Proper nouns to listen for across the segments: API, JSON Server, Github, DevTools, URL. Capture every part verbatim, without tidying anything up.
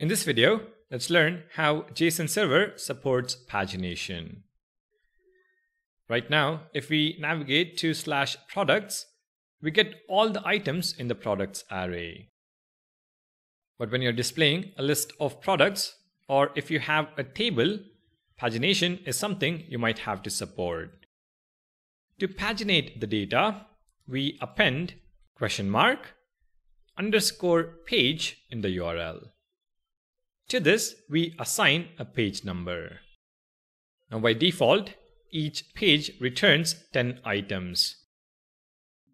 In this video, let's learn how JSON Server supports pagination. Right now, if we navigate to slash products, we get all the items in the products array. But when you're displaying a list of products, or if you have a table, pagination is something you might have to support. To paginate the data, we append question mark underscore page in the U R L. To this, we assign a page number. Now by default, each page returns ten items.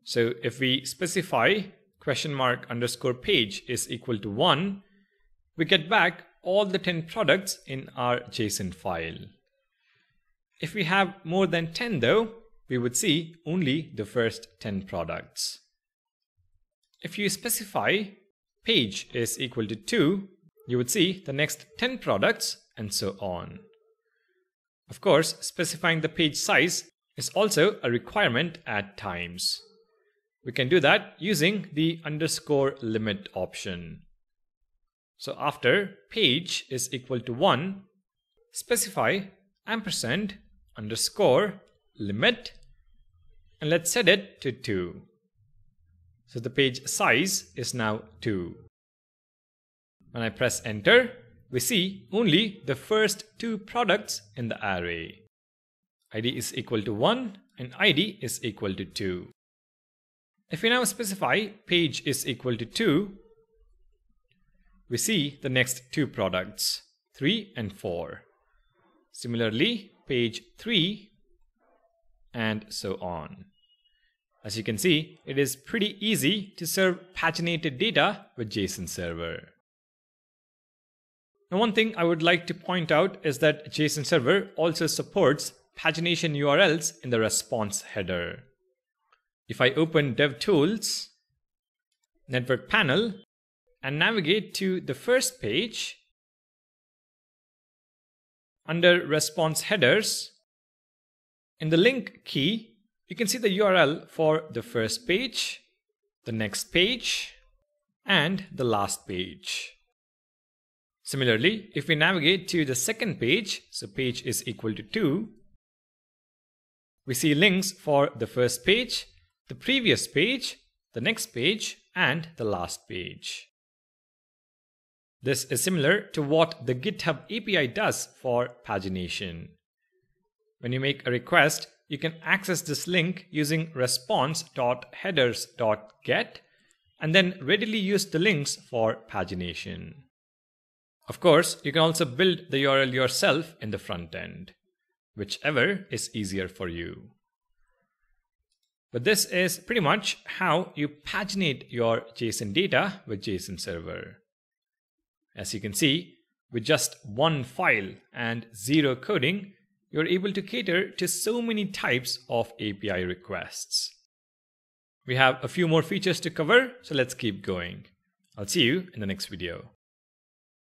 So if we specify question mark underscore page is equal to one, we get back all the ten products in our JSON file. If we have more than ten though, we would see only the first ten products. If you specify page is equal to two, you would see the next ten products and so on. Of course, specifying the page size is also a requirement at times. We can do that using the underscore limit option. So after page is equal to one, specify ampersand underscore limit and let's set it to two. So the page size is now two. When I press enter, we see only the first two products in the array. I D is equal to one and I D is equal to two. If we now specify page is equal to two, we see the next two products, three and four. Similarly, page three and so on. As you can see, it is pretty easy to serve paginated data with JSON Server. Now, one thing I would like to point out is that JSON Server also supports pagination U R Ls in the response header. If I open DevTools, Network Panel, and navigate to the first page, under Response Headers, in the link key, you can see the U R L for the first page, the next page, and the last page. Similarly, if we navigate to the second page, so page is equal to two, we see links for the first page, the previous page, the next page, and the last page. This is similar to what the GitHub A P I does for pagination. When you make a request, you can access this link using response.headers.get and then readily use the links for pagination. Of course, you can also build the U R L yourself in the front end, whichever is easier for you. But this is pretty much how you paginate your JSON data with JSON Server. As you can see, with just one file and zero coding, you're able to cater to so many types of A P I requests. We have a few more features to cover, so let's keep going. I'll see you in the next video.